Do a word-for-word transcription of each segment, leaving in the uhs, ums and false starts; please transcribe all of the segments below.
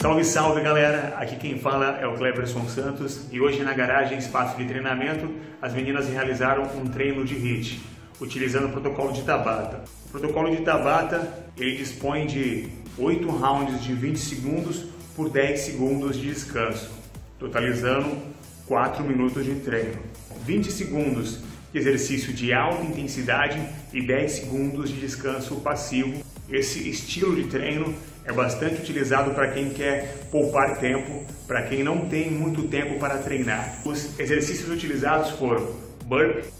Salve, salve galera! Aqui quem fala é o Cleverson Santos e hoje na Garagem Espaço de Treinamento as meninas realizaram um treino de HIIT utilizando o protocolo de Tabata. O protocolo de Tabata ele dispõe de oito rounds de vinte segundos por dez segundos de descanso, totalizando quatro minutos de treino. vinte segundos de exercício de alta intensidade e dez segundos de descanso passivo. Esse estilo de treino é bastante utilizado para quem quer poupar tempo, para quem não tem muito tempo para treinar. Os exercícios utilizados foram burpee,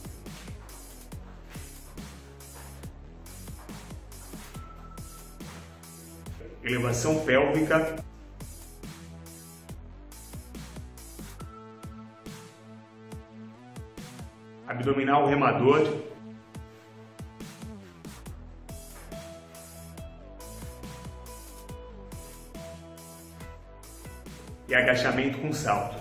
elevação pélvica, abdominal remador, e agachamento com salto.